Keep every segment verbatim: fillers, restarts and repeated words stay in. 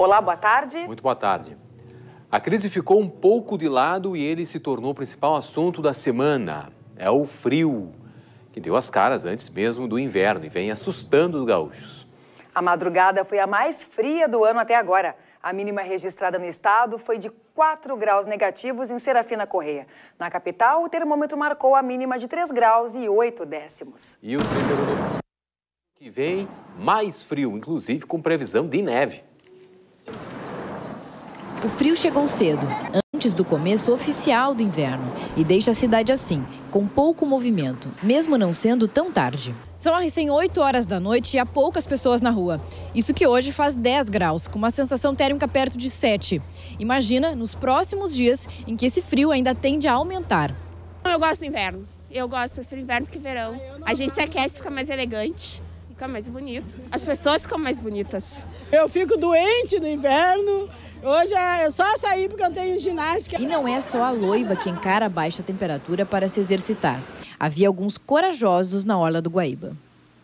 Olá, boa tarde. Muito boa tarde. A crise ficou um pouco de lado e ele se tornou o principal assunto da semana. É o frio, que deu as caras antes mesmo do inverno e vem assustando os gaúchos. A madrugada foi a mais fria do ano até agora. A mínima registrada no estado foi de quatro graus negativos em Serafina Correia. Na capital, o termômetro marcou a mínima de três graus e oito décimos. E os meteorológicos que vem mais frio, inclusive com previsão de neve. O frio chegou cedo, antes do começo oficial do inverno, e deixa a cidade assim, com pouco movimento, mesmo não sendo tão tarde. São recém oito horas da noite e há poucas pessoas na rua. Isso que hoje faz dez graus, com uma sensação térmica perto de sete. Imagina nos próximos dias em que esse frio ainda tende a aumentar. Eu gosto do inverno. Eu gosto, prefiro inverno que verão. A gente se aquece, fica mais elegante, fica mais bonito. As pessoas ficam mais bonitas. Eu fico doente no inverno. Hoje é só sair porque eu tenho ginástica. E não é só a loiva que encara a baixa temperatura para se exercitar. Havia alguns corajosos na orla do Guaíba.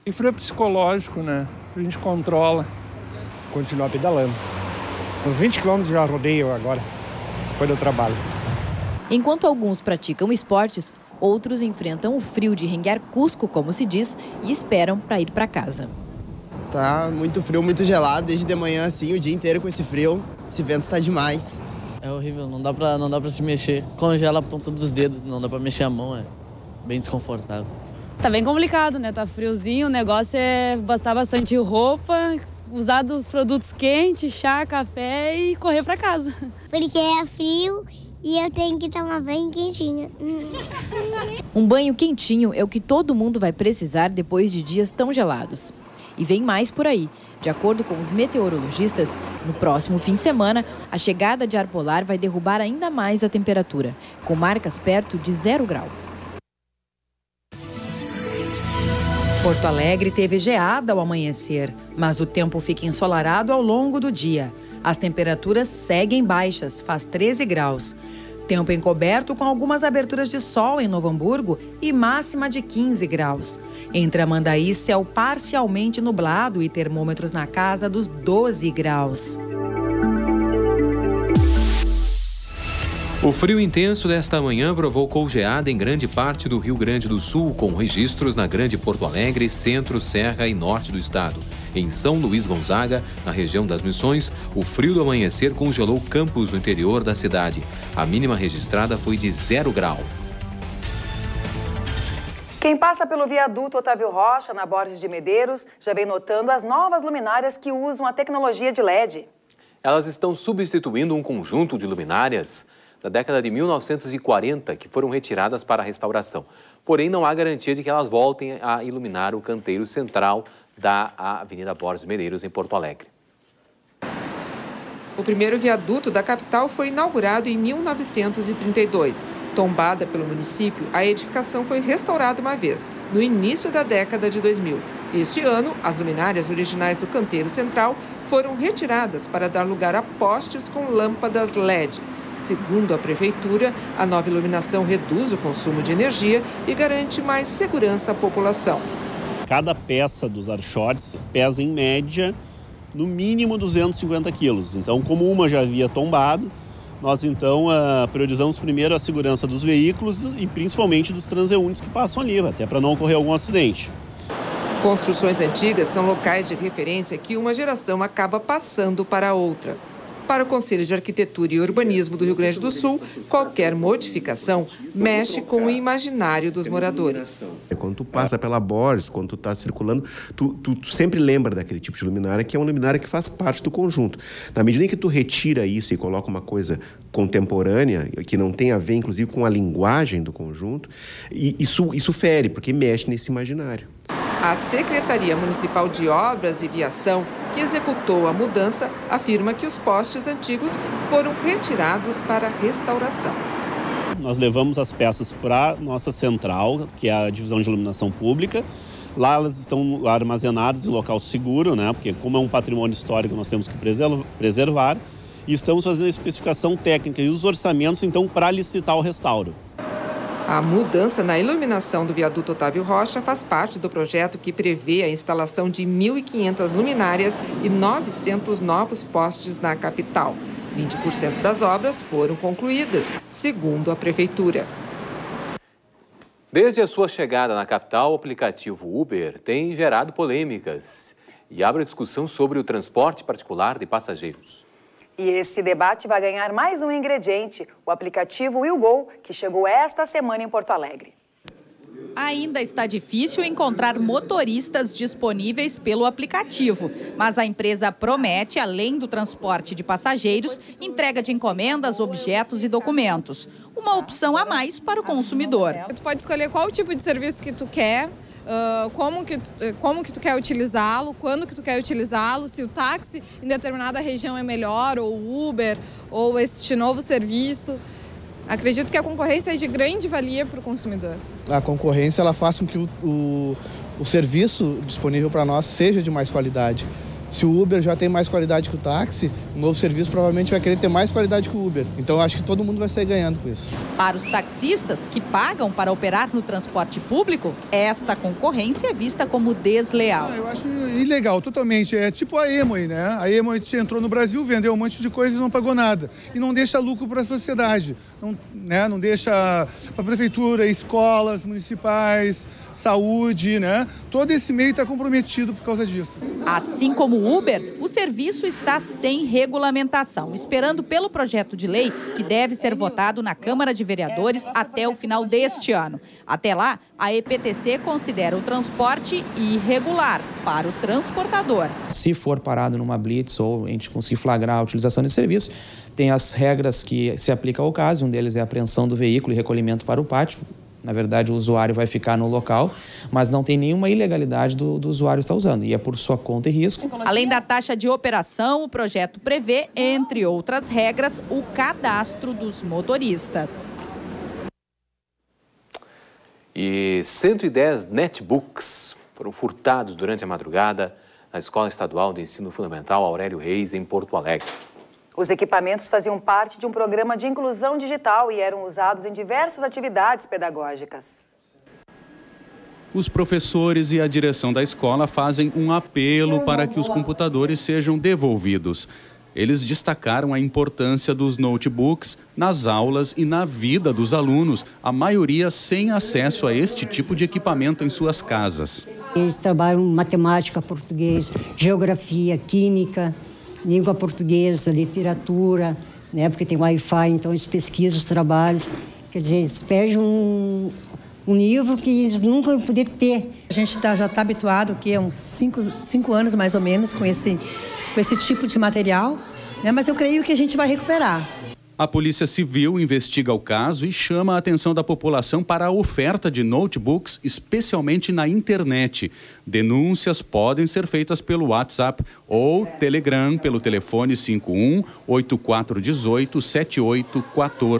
E frio é psicológico, né? A gente controla. Continuar pedalando. Uns vinte quilômetros já rodeio agora, depois do trabalho. Enquanto alguns praticam esportes, outros enfrentam o frio de renguear cusco, como se diz, e esperam para ir para casa. Tá muito frio, muito gelado, desde de manhã assim, o dia inteiro com esse frio. Esse vento tá demais. É horrível, não dá pra, não dá pra se mexer. Congela a ponta dos dedos, não dá pra mexer a mão, é bem desconfortável. Tá bem complicado, né? Tá friozinho, o negócio é gastar bastante roupa, usar dos produtos quentes, chá, café e correr pra casa. Porque é frio e eu tenho que tomar banho quentinho. Um banho quentinho é o que todo mundo vai precisar depois de dias tão gelados. E vem mais por aí. De acordo com os meteorologistas, no próximo fim de semana, a chegada de ar polar vai derrubar ainda mais a temperatura, com marcas perto de zero grau. Porto Alegre teve geada ao amanhecer, mas o tempo fica ensolarado ao longo do dia. As temperaturas seguem baixas, faz treze graus. Tempo encoberto com algumas aberturas de sol em Novo Hamburgo e máxima de quinze graus. Em Tramandaí, céu parcialmente nublado e termômetros na casa dos doze graus. O frio intenso desta manhã provocou geada em grande parte do Rio Grande do Sul, com registros na Grande Porto Alegre, centro, serra e norte do estado. Em São Luís Gonzaga, na região das Missões, o frio do amanhecer congelou campos no interior da cidade. A mínima registrada foi de zero grau. Quem passa pelo viaduto Otávio Rocha, na Borges de Medeiros, já vem notando as novas luminárias que usam a tecnologia de L E D. Elas estão substituindo um conjunto de luminárias da década de mil novecentos e quarenta que foram retiradas para a restauração. Porém, não há garantia de que elas voltem a iluminar o canteiro central da Avenida Borges Medeiros, em Porto Alegre. O primeiro viaduto da capital foi inaugurado em mil novecentos e trinta e dois. Tombada pelo município, a edificação foi restaurada uma vez, no início da década de dois mil. Este ano, as luminárias originais do canteiro central foram retiradas para dar lugar a postes com lâmpadas L E D. Segundo a prefeitura, a nova iluminação reduz o consumo de energia e garante mais segurança à população. Cada peça dos archotes pesa, em média, no mínimo duzentos e cinquenta quilos. Então, como uma já havia tombado, nós então uh, priorizamos primeiro a segurança dos veículos e principalmente dos transeuntes que passam ali, até para não ocorrer algum acidente. Construções antigas são locais de referência que uma geração acaba passando para a outra. Para o Conselho de Arquitetura e Urbanismo do Rio Grande do Sul, qualquer modificação mexe com o imaginário dos moradores. Quando tu passa pela Borges, quando tu está circulando, tu, tu, tu sempre lembra daquele tipo de luminária, que é uma luminária que faz parte do conjunto. Na medida em que tu retira isso e coloca uma coisa contemporânea, que não tem a ver, inclusive, com a linguagem do conjunto, e isso, isso fere, porque mexe nesse imaginário. A Secretaria Municipal de Obras e Viação, que executou a mudança, afirma que os postes antigos foram retirados para restauração. Nós levamos as peças para a nossa central, que é a divisão de iluminação pública. Lá elas estão armazenadas em local seguro, né? Porque como é um patrimônio histórico, nós temos que preservar. E estamos fazendo a especificação técnica e os orçamentos, então, para licitar o restauro. A mudança na iluminação do viaduto Otávio Rocha faz parte do projeto que prevê a instalação de mil e quinhentas luminárias e novecentos novos postes na capital. vinte por cento das obras foram concluídas, segundo a Prefeitura. Desde a sua chegada na capital, o aplicativo Uber tem gerado polêmicas e abre discussão sobre o transporte particular de passageiros. E esse debate vai ganhar mais um ingrediente, o aplicativo WillGo, que chegou esta semana em Porto Alegre. Ainda está difícil encontrar motoristas disponíveis pelo aplicativo, mas a empresa promete, além do transporte de passageiros, entrega de encomendas, objetos e documentos. Uma opção a mais para o consumidor. Tu pode escolher qual tipo de serviço que tu quer, Uh, como, que, como que tu quer utilizá-lo, quando que tu quer utilizá-lo, se o táxi em determinada região é melhor, ou Uber, ou este novo serviço. Acredito que a concorrência é de grande valia para o consumidor. A concorrência ela faz com que o, o, o serviço disponível para nós seja de mais qualidade. Se o Uber já tem mais qualidade que o táxi, o novo serviço provavelmente vai querer ter mais qualidade que o Uber. Então, eu acho que todo mundo vai sair ganhando com isso. Para os taxistas que pagam para operar no transporte público, esta concorrência é vista como desleal. Ah, eu acho ilegal, totalmente. É tipo a Emoi, né? A Emoi entrou no Brasil, vendeu um monte de coisa e não pagou nada. E não deixa lucro para a sociedade. Não, né? Não deixa para a prefeitura, escolas municipais, saúde, né? Todo esse meio está comprometido por causa disso. Assim como o Uber, o serviço está sem regulamentação, esperando pelo projeto de lei que deve ser votado na Câmara de Vereadores até o final deste ano. Até lá, a E P T C considera o transporte irregular para o transportador. Se for parado numa blitz ou a gente conseguir flagrar a utilização desse serviço, tem as regras que se aplicam ao caso, um deles é a apreensão do veículo e recolhimento para o pátio. Na verdade, o usuário vai ficar no local, mas não tem nenhuma ilegalidade do, do usuário estar usando. E é por sua conta e risco. Além da taxa de operação, o projeto prevê, entre outras regras, o cadastro dos motoristas. E cento e dez netbooks foram furtados durante a madrugada na Escola Estadual de Ensino Fundamental Aurélio Reis, em Porto Alegre. Os equipamentos faziam parte de um programa de inclusão digital e eram usados em diversas atividades pedagógicas. Os professores e a direção da escola fazem um apelo para que os computadores sejam devolvidos. Eles destacaram a importância dos notebooks nas aulas e na vida dos alunos, a maioria sem acesso a este tipo de equipamento em suas casas. Eles trabalham matemática, português, geografia, química, língua portuguesa, literatura, né, porque tem Wi-Fi, então eles pesquisam os trabalhos. Quer dizer, eles pedem um, um livro que eles nunca vão poder ter. A gente tá, já está habituado, que há uns cinco, cinco anos mais ou menos, com esse, com esse tipo de material, né, mas eu creio que a gente vai recuperar. A Polícia Civil investiga o caso e chama a atenção da população para a oferta de notebooks, especialmente na internet. Denúncias podem ser feitas pelo WhatsApp ou Telegram, pelo telefone cinco um, oito quatro um oito, sete oito um quatro.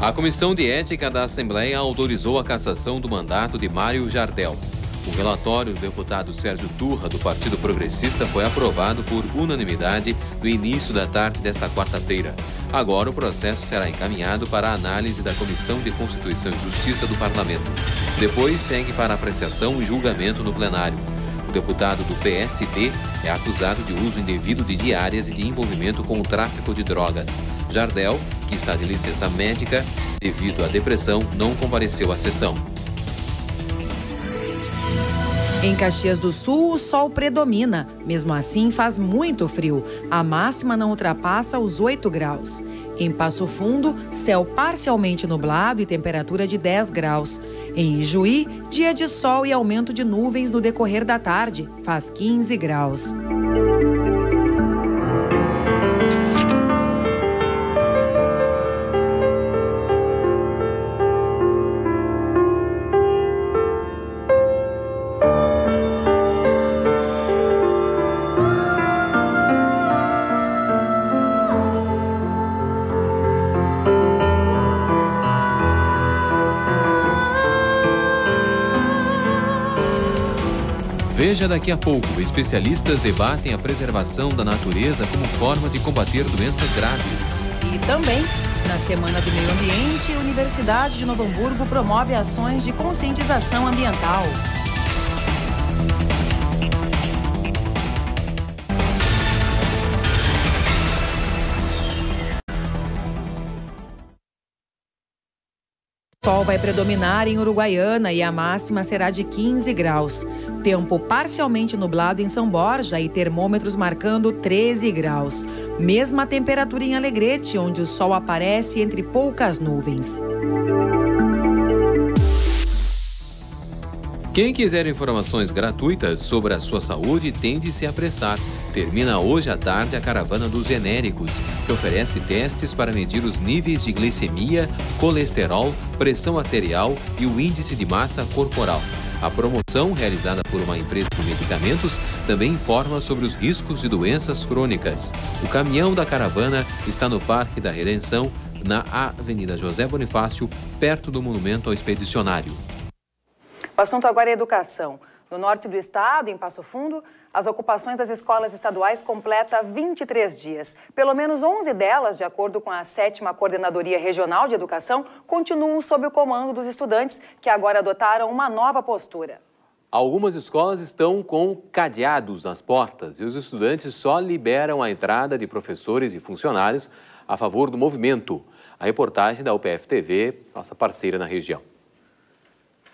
A Comissão de Ética da Assembleia autorizou a cassação do mandato de Mário Jardel. O relatório do deputado Sérgio Turra, do Partido Progressista, foi aprovado por unanimidade no início da tarde desta quarta-feira. Agora o processo será encaminhado para a análise da Comissão de Constituição e Justiça do Parlamento. Depois segue para apreciação e julgamento no plenário. O deputado do P S D é acusado de uso indevido de diárias e de envolvimento com o tráfico de drogas. Jardel, que está de licença médica devido à depressão, não compareceu à sessão. Em Caxias do Sul, o sol predomina. Mesmo assim, faz muito frio. A máxima não ultrapassa os oito graus. Em Passo Fundo, céu parcialmente nublado e temperatura de dez graus. Em Ijuí, dia de sol e aumento de nuvens no decorrer da tarde. Faz quinze graus. Veja daqui a pouco, especialistas debatem a preservação da natureza como forma de combater doenças graves. Também, na Semana do Meio Ambiente, a Universidade de Novo Hamburgo promove ações de conscientização ambiental. O sol vai predominar em Uruguaiana e a máxima será de quinze graus. Tempo parcialmente nublado em São Borja e termômetros marcando treze graus. Mesma temperatura em Alegrete, onde o sol aparece entre poucas nuvens. Quem quiser informações gratuitas sobre a sua saúde tem de se apressar. Termina hoje à tarde a caravana dos genéricos, que oferece testes para medir os níveis de glicemia, colesterol, pressão arterial e o índice de massa corporal. A promoção, realizada por uma empresa de medicamentos, também informa sobre os riscos de doenças crônicas. O caminhão da caravana está no Parque da Redenção, na Avenida José Bonifácio, perto do Monumento ao Expedicionário. O assunto agora é educação. No norte do estado, em Passo Fundo, as ocupações das escolas estaduais completa vinte e três dias. Pelo menos onze delas, de acordo com a sétima Coordenadoria Regional de Educação, continuam sob o comando dos estudantes, que agora adotaram uma nova postura. Algumas escolas estão com cadeados nas portas e os estudantes só liberam a entrada de professores e funcionários a favor do movimento. A reportagem da U P F T V, nossa parceira na região.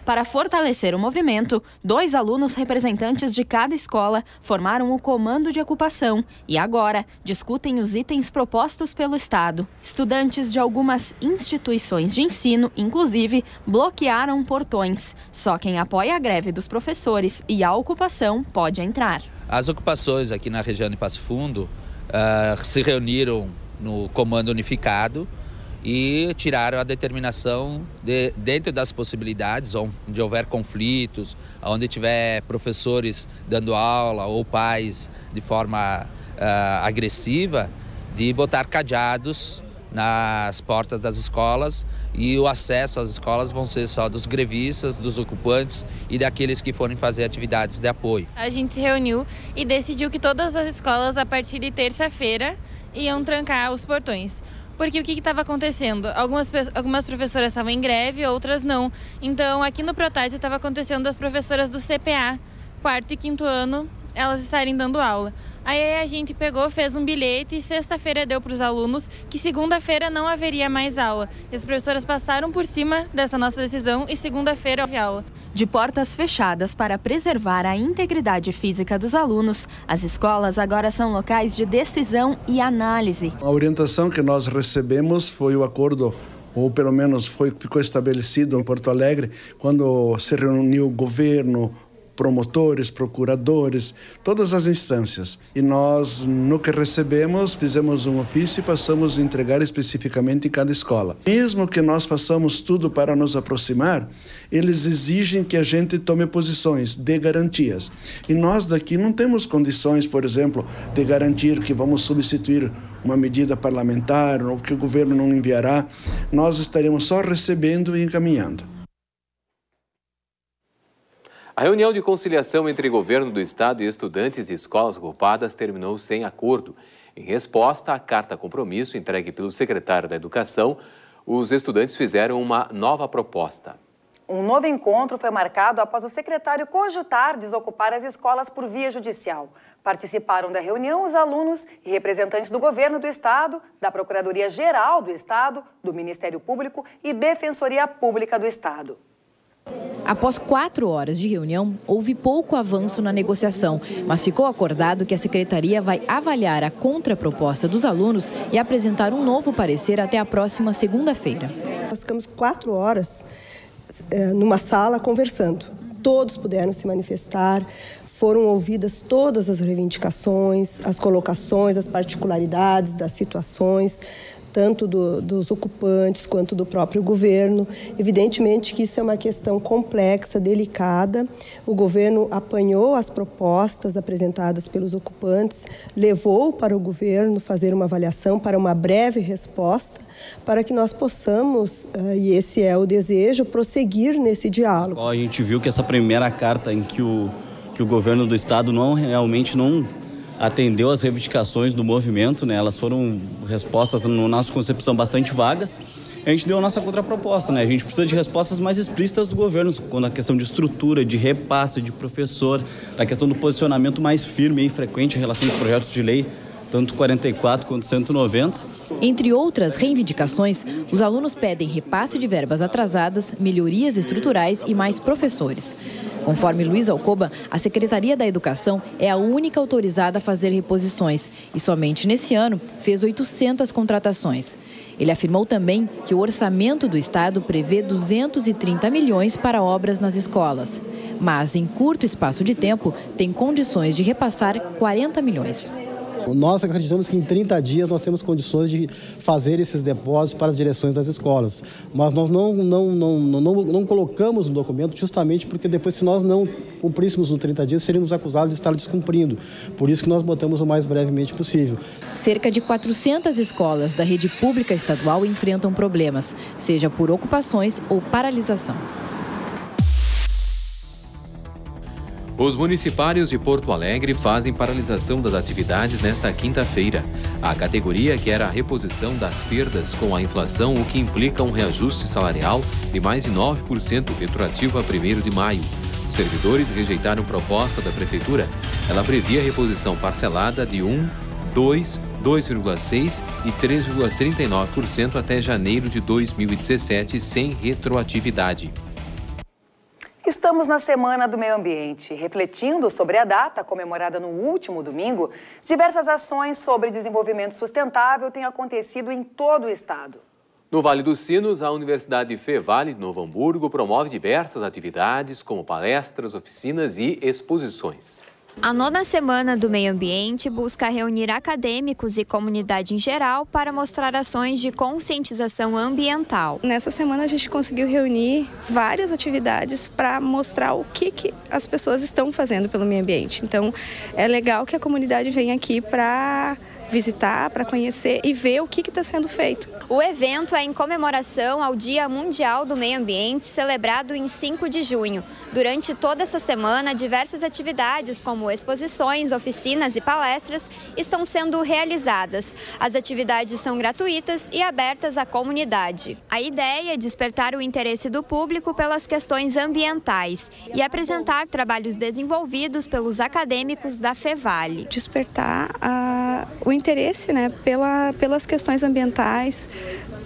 Para fortalecer o movimento, dois alunos representantes de cada escola formaram o comando de ocupação e agora discutem os itens propostos pelo Estado. Estudantes de algumas instituições de ensino, inclusive, bloquearam portões. Só quem apoia a greve dos professores e a ocupação pode entrar. As ocupações aqui na região de Passo Fundo uh, se reuniram no comando unificado e tiraram a determinação de, dentro das possibilidades, onde houver conflitos, onde tiver professores dando aula ou pais de forma uh, agressiva, de botar cadeados nas portas das escolas, e o acesso às escolas vão ser só dos grevistas, dos ocupantes e daqueles que forem fazer atividades de apoio. A gente se reuniu e decidiu que todas as escolas, a partir de terça-feira, iam trancar os portões. Porque o que estava acontecendo? Algumas, algumas professoras estavam em greve, outras não. Então, aqui no Protásio estava acontecendo as professoras do C P A, quarto e quinto ano, elas estarem dando aula. Aí a gente pegou, fez um bilhete e sexta-feira deu para os alunos que segunda-feira não haveria mais aula. E as professoras passaram por cima dessa nossa decisão e segunda-feira houve aula. De portas fechadas para preservar a integridade física dos alunos, as escolas agora são locais de decisão e análise. A orientação que nós recebemos foi o acordo, ou pelo menos foi, ficou estabelecido em Porto Alegre, quando se reuniu o governo, promotores, procuradores, todas as instâncias. E nós, no que recebemos, fizemos um ofício e passamos a entregar especificamente em cada escola. Mesmo que nós façamos tudo para nos aproximar, eles exigem que a gente tome posições, dê garantias. E nós daqui não temos condições, por exemplo, de garantir que vamos substituir uma medida parlamentar ou que o governo não enviará. Nós estaremos só recebendo e encaminhando. A reunião de conciliação entre governo do estado e estudantes e escolas ocupadas terminou sem acordo. Em resposta à carta compromisso entregue pelo secretário da Educação, os estudantes fizeram uma nova proposta. Um novo encontro foi marcado após o secretário cogitar desocupar as escolas por via judicial. Participaram da reunião os alunos e representantes do governo do estado, da Procuradoria-Geral do Estado, do Ministério Público e Defensoria Pública do Estado. Após quatro horas de reunião, houve pouco avanço na negociação, mas ficou acordado que a secretaria vai avaliar a contraproposta dos alunos e apresentar um novo parecer até a próxima segunda-feira. Nós ficamos quatro horas eh, numa sala conversando. Todos puderam se manifestar, foram ouvidas todas as reivindicações, as colocações, as particularidades das situações, tanto do, dos ocupantes quanto do próprio governo. Evidentemente que isso é uma questão complexa, delicada. O governo apanhou as propostas apresentadas pelos ocupantes, levou para o governo fazer uma avaliação para uma breve resposta, para que nós possamos, e esse é o desejo, prosseguir nesse diálogo. A gente viu que essa primeira carta em que o, que o governo do estado não realmente não... atendeu às reivindicações do movimento, né? Elas foram respostas, na nossa concepção, bastante vagas. A gente deu a nossa contraproposta, né? A gente precisa de respostas mais explícitas do governo, quando a questão de estrutura, de repasse, de professor, a questão do posicionamento mais firme e frequente em relação aos projetos de lei, tanto quarenta e quatro quanto cento e noventa. Entre outras reivindicações, os alunos pedem repasse de verbas atrasadas, melhorias estruturais e mais professores. Conforme Luiz Alcoba, a Secretaria da Educação é a única autorizada a fazer reposições e somente nesse ano fez oitocentas contratações. Ele afirmou também que o orçamento do Estado prevê duzentos e trinta milhões para obras nas escolas, mas em curto espaço de tempo tem condições de repassar quarenta milhões. Nós acreditamos que em trinta dias nós temos condições de fazer esses depósitos para as direções das escolas. Mas nós não, não, não, não, não colocamos no documento justamente porque depois, se nós não cumpríssemos os trinta dias, seríamos acusados de estar descumprindo. Por isso que nós botamos o mais brevemente possível. Cerca de quatrocentas escolas da rede pública estadual enfrentam problemas, seja por ocupações ou paralisação. Os municipários de Porto Alegre fazem paralisação das atividades nesta quinta-feira. A categoria quer a reposição das perdas com a inflação, o que implica um reajuste salarial de mais de nove por cento retroativo a primeiro de maio. Os servidores rejeitaram proposta da Prefeitura. Ela previa reposição parcelada de um, dois, dois vírgula seis por cento e três vírgula trinta e nove por cento até janeiro de dois mil e dezessete, sem retroatividade. Estamos na Semana do Meio Ambiente. Refletindo sobre a data, comemorada no último domingo, diversas ações sobre desenvolvimento sustentável têm acontecido em todo o estado. No Vale dos Sinos, a Universidade Fevale de Novo Hamburgo promove diversas atividades, como palestras, oficinas e exposições. A nona Semana do Meio Ambiente busca reunir acadêmicos e comunidade em geral para mostrar ações de conscientização ambiental. Nessa semana a gente conseguiu reunir várias atividades para mostrar o que, que as pessoas estão fazendo pelo meio ambiente. Então é legal que a comunidade venha aqui para visitar, para conhecer e ver o que está sendo feito. O evento é em comemoração ao Dia Mundial do Meio Ambiente, celebrado em cinco de junho. Durante toda essa semana, diversas atividades como exposições, oficinas e palestras estão sendo realizadas. As atividades são gratuitas e abertas à comunidade. A ideia é despertar o interesse do público pelas questões ambientais e apresentar trabalhos desenvolvidos pelos acadêmicos da Fevale. Despertar a... o interesse, né, pela, pelas questões ambientais,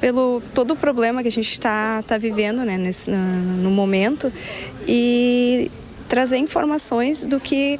pelo todo o problema que a gente está tá vivendo, né, nesse, no, no momento, e trazer informações do que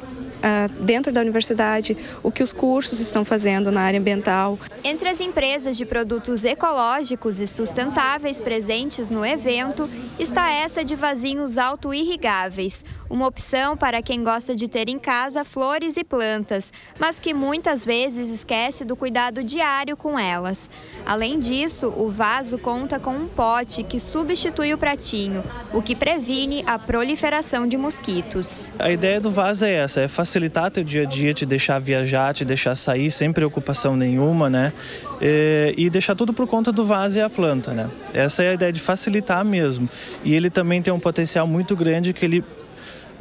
dentro da universidade, o que os cursos estão fazendo na área ambiental. Entre as empresas de produtos ecológicos e sustentáveis presentes no evento, está essa de vasinhos autoirrigáveis, uma opção para quem gosta de ter em casa flores e plantas, mas que muitas vezes esquece do cuidado diário com elas. Além disso, o vaso conta com um pote que substitui o pratinho, o que previne a proliferação de mosquitos. A ideia do vaso é essa, é facilitar facilitar teu dia a dia, te deixar viajar, te deixar sair sem preocupação nenhuma, né? E, e deixar tudo por conta do vaso e a planta, né? Essa é a ideia de facilitar mesmo. E ele também tem um potencial muito grande que ele,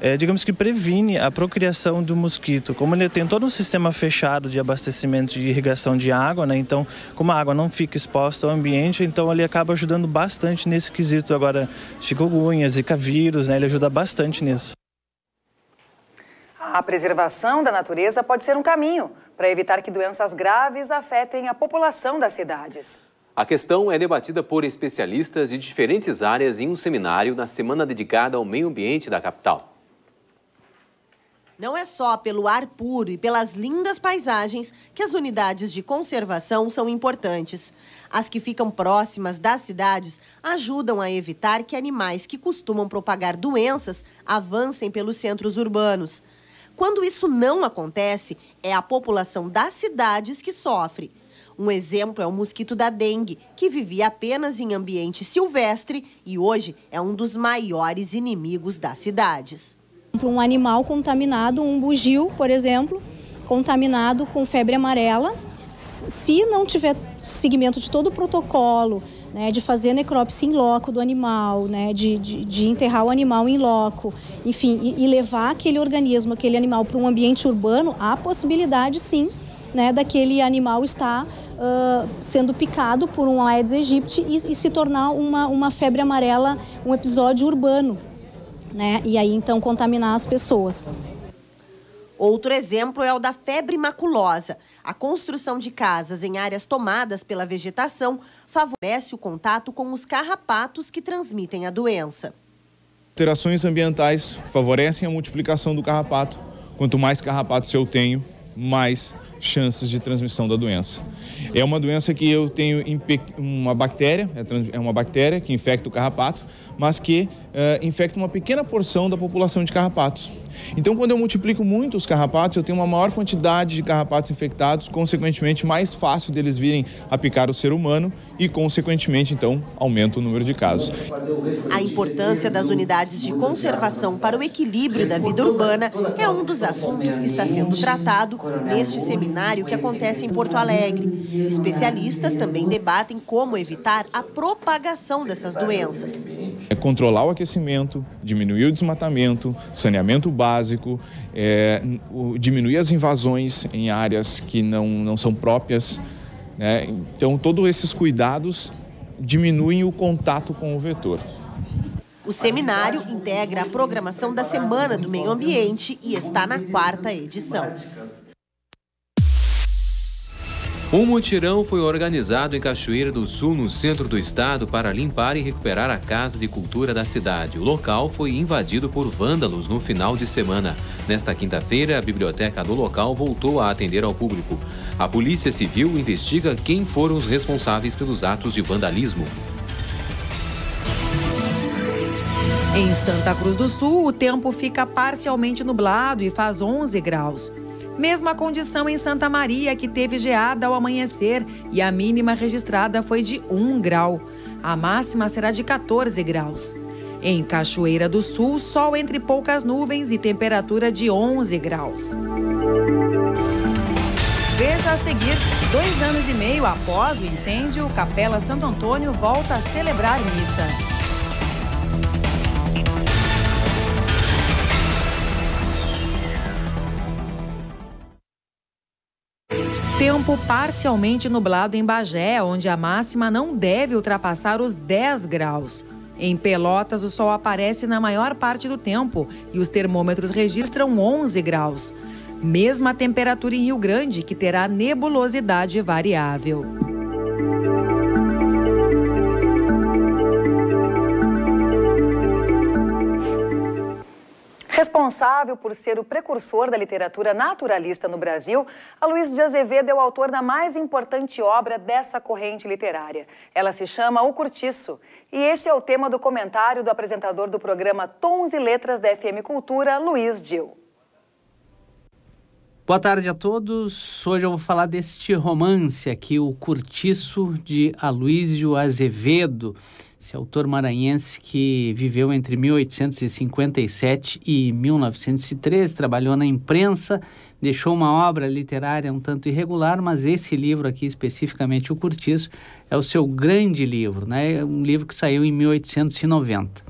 é, digamos que previne a procriação do mosquito. Como ele tem todo um sistema fechado de abastecimento de irrigação de água, né? Então, como a água não fica exposta ao ambiente, então ele acaba ajudando bastante nesse quesito. Agora, chikungunya, zika vírus, né? Ele ajuda bastante nisso. A preservação da natureza pode ser um caminho para evitar que doenças graves afetem a população das cidades. A questão é debatida por especialistas de diferentes áreas em um seminário na semana dedicada ao meio ambiente da capital. Não é só pelo ar puro e pelas lindas paisagens que as unidades de conservação são importantes. As que ficam próximas das cidades ajudam a evitar que animais que costumam propagar doenças avancem pelos centros urbanos. Quando isso não acontece, é a população das cidades que sofre. Um exemplo é o mosquito da dengue, que vivia apenas em ambiente silvestre e hoje é um dos maiores inimigos das cidades. Um animal contaminado, um bugio, por exemplo, contaminado com febre amarela, se não tiver seguimento de todo o protocolo, né, de fazer necrópsia in loco do animal, né, de, de, de enterrar o animal in loco, enfim, e, e levar aquele organismo, aquele animal para um ambiente urbano, há possibilidade sim, né, daquele animal estar uh, sendo picado por um Aedes aegypti e, e se tornar uma, uma febre amarela, um episódio urbano, né, e aí então contaminar as pessoas. Outro exemplo é o da febre maculosa. A construção de casas em áreas tomadas pela vegetação favorece o contato com os carrapatos que transmitem a doença. Alterações ambientais favorecem a multiplicação do carrapato. Quanto mais carrapatos eu tenho, mais chances de transmissão da doença. É uma doença que eu tenho uma bactéria, é uma bactéria que infecta o carrapato, mas que uh, infecta uma pequena porção da população de carrapatos. Então, quando eu multiplico muito os carrapatos, eu tenho uma maior quantidade de carrapatos infectados, consequentemente, mais fácil deles virem a picar o ser humano e, consequentemente, então, aumenta o número de casos. A importância das unidades de conservação para o equilíbrio da vida urbana é um dos assuntos que está sendo tratado neste seminário que acontece em Porto Alegre. Especialistas também debatem como evitar a propagação dessas doenças. É controlar o aquecimento, diminuir o desmatamento, saneamento básico, é, o, diminuir as invasões em áreas que não, não são próprias, né? Então, todos esses cuidados diminuem o contato com o vetor. O seminário integra a programação da Semana do Meio Ambiente e está na quarta edição. Um mutirão foi organizado em Cachoeira do Sul, no centro do estado, para limpar e recuperar a Casa de Cultura da cidade. O local foi invadido por vândalos no final de semana. Nesta quinta-feira, a biblioteca do local voltou a atender ao público. A Polícia Civil investiga quem foram os responsáveis pelos atos de vandalismo. Em Santa Cruz do Sul, o tempo fica parcialmente nublado e faz onze graus. Mesma condição em Santa Maria, que teve geada ao amanhecer e a mínima registrada foi de um grau. A máxima será de quatorze graus. Em Cachoeira do Sul, sol entre poucas nuvens e temperatura de onze graus. Veja a seguir, dois anos e meio após o incêndio, Capela Santo Antônio volta a celebrar missas. Tempo parcialmente nublado em Bagé, onde a máxima não deve ultrapassar os dez graus. Em Pelotas, o sol aparece na maior parte do tempo e os termômetros registram onze graus. Mesma temperatura em Rio Grande, que terá nebulosidade variável. Responsável por ser o precursor da literatura naturalista no Brasil, Aluísio Azevedo é o autor da mais importante obra dessa corrente literária. Ela se chama O Curtiço. E esse é o tema do comentário do apresentador do programa Tons e Letras da F M Cultura, Luiz Dil. Boa tarde a todos. Hoje eu vou falar deste romance aqui, O Curtiço, de Aluísio Azevedo. Esse autor maranhense que viveu entre mil oitocentos e cinquenta e sete e mil novecentos e treze, trabalhou na imprensa, deixou uma obra literária um tanto irregular, mas esse livro aqui, especificamente O Curtiço, é o seu grande livro, né? Um livro que saiu em mil oitocentos e noventa.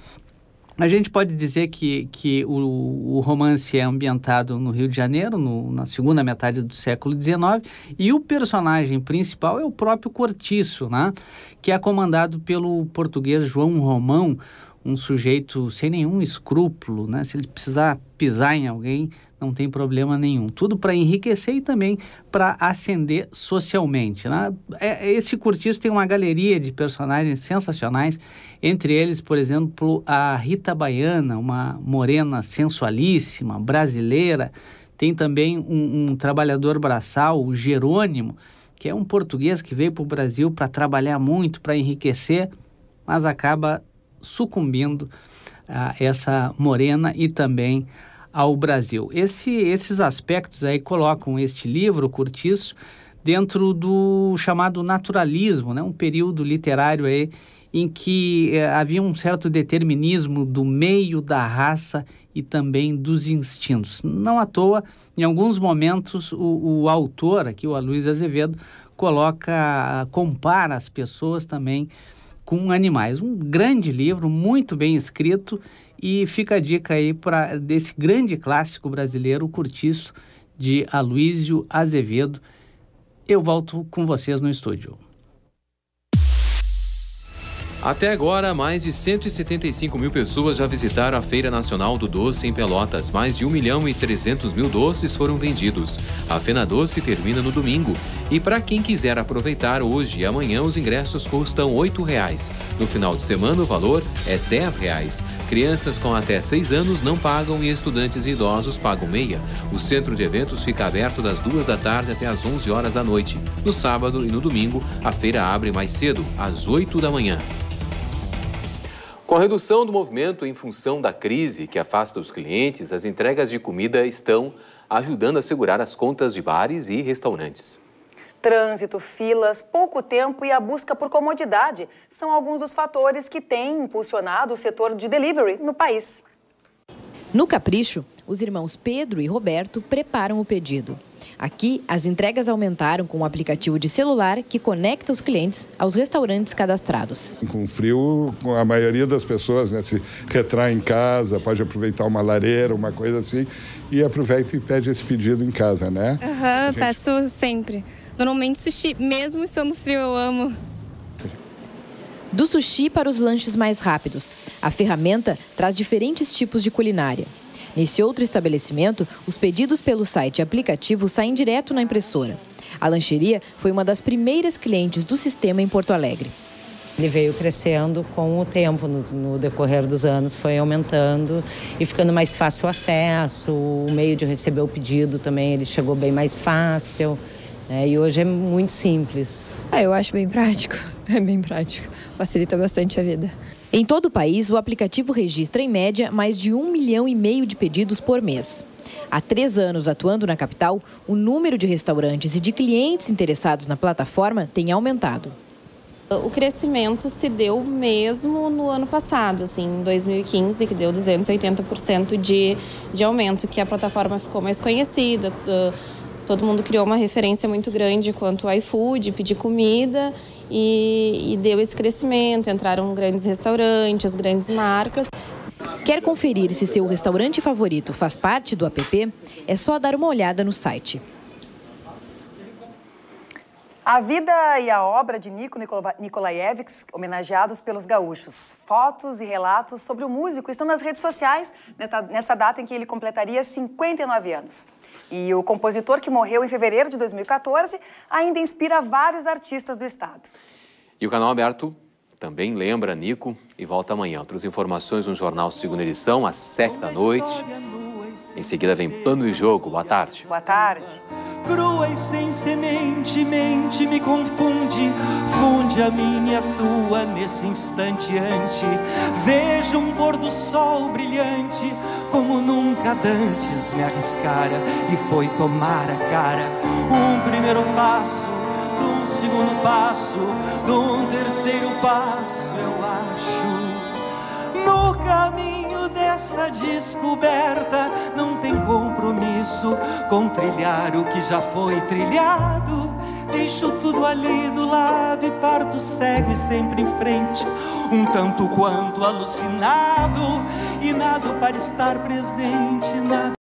A gente pode dizer que, que o, o romance é ambientado no Rio de Janeiro, no, na segunda metade do século dezenove, e o personagem principal é o próprio Curtiço, né? Que é comandado pelo português João Romão, um sujeito sem nenhum escrúpulo, né? Se ele precisar pisar em alguém, não tem problema nenhum. Tudo para enriquecer e também para ascender socialmente, né? Esse Curtiço tem uma galeria de personagens sensacionais, entre eles, por exemplo, a Rita Baiana, uma morena sensualíssima, brasileira. Tem também um, um trabalhador braçal, o Jerônimo, que é um português que veio para o Brasil para trabalhar muito, para enriquecer, mas acaba sucumbindo a essa morena e também ao Brasil. Esse, esses aspectos aí colocam este livro, O Curtiço, dentro do chamado naturalismo, né? Um período literário aí em que eh, havia um certo determinismo do meio, da raça e também dos instintos. Não à toa, em alguns momentos, o, o autor, aqui o Aluísio Azevedo, coloca, compara as pessoas também com animais. Um grande livro, muito bem escrito, e fica a dica aí para desse grande clássico brasileiro, O Curtiço, de Aluísio Azevedo. Eu volto com vocês no estúdio. Até agora, mais de cento e setenta e cinco mil pessoas já visitaram a Feira Nacional do Doce em Pelotas. Mais de um milhão e trezentos mil doces foram vendidos. A Fena Doce termina no domingo. E para quem quiser aproveitar hoje e amanhã, os ingressos custam oito reais. No final de semana, o valor é dez reais. Crianças com até seis anos não pagam e estudantes e idosos pagam meia. O centro de eventos fica aberto das duas da tarde até as onze horas da noite. No sábado e no domingo, a feira abre mais cedo, às oito da manhã. Com a redução do movimento em função da crise que afasta os clientes, as entregas de comida estão ajudando a segurar as contas de bares e restaurantes. Trânsito, filas, pouco tempo e a busca por comodidade são alguns dos fatores que têm impulsionado o setor de delivery no país. No Capricho, os irmãos Pedro e Roberto preparam o pedido. Aqui, as entregas aumentaram com um aplicativo de celular que conecta os clientes aos restaurantes cadastrados. Com frio, a maioria das pessoas, né, se retrai em casa, pode aproveitar uma lareira, uma coisa assim, e aproveita e pede esse pedido em casa, né? Aham, gente... peço sempre. Normalmente sushi, mesmo estando frio, eu amo. Do sushi para os lanches mais rápidos, a ferramenta traz diferentes tipos de culinária. Nesse outro estabelecimento, os pedidos pelo site e aplicativo saem direto na impressora. A lancheria foi uma das primeiras clientes do sistema em Porto Alegre. Ele veio crescendo com o tempo, no, no decorrer dos anos, foi aumentando e ficando mais fácil o acesso, o meio de receber o pedido também, ele chegou bem mais fácil, né? E hoje é muito simples. Ah, eu acho bem prático, é bem prático, facilita bastante a vida. Em todo o país, o aplicativo registra, em média, mais de um milhão e meio de pedidos por mês. Há três anos atuando na capital, o número de restaurantes e de clientes interessados na plataforma tem aumentado. O crescimento se deu mesmo no ano passado, assim, em dois mil e quinze, que deu duzentos e oitenta por cento de, de aumento, que a plataforma ficou mais conhecida. Todo mundo criou uma referência muito grande quanto ao iFood, pedir comida... E, e deu esse crescimento, entraram grandes restaurantes, grandes marcas. Quer conferir se seu restaurante favorito faz parte do app? É só dar uma olhada no site. A vida e a obra de Nico Nikolaevics, homenageados pelos gaúchos. Fotos e relatos sobre o músico estão nas redes sociais, nessa data em que ele completaria cinquenta e nove anos. E o compositor, que morreu em fevereiro de dois mil e quatorze, ainda inspira vários artistas do estado. E o Canal Aberto também lembra Nico e volta amanhã. Outras informações no Jornal Segunda Edição, às sete da noite. Em seguida vem Plano e Jogo. Boa tarde. Boa tarde. Crua e sem semente, mente me confunde. Funde a minha e a tua nesse instante ante. Vejo um pôr do sol brilhante, como nunca dantes me arriscara e foi tomar a cara. Um primeiro passo, de um segundo passo, de um terceiro passo, eu acho. No caminho dessa descoberta não tem compromisso com trilhar o que já foi trilhado. Deixo tudo ali do lado e parto cego e sempre em frente, um tanto quanto alucinado, e nado para estar presente, nada.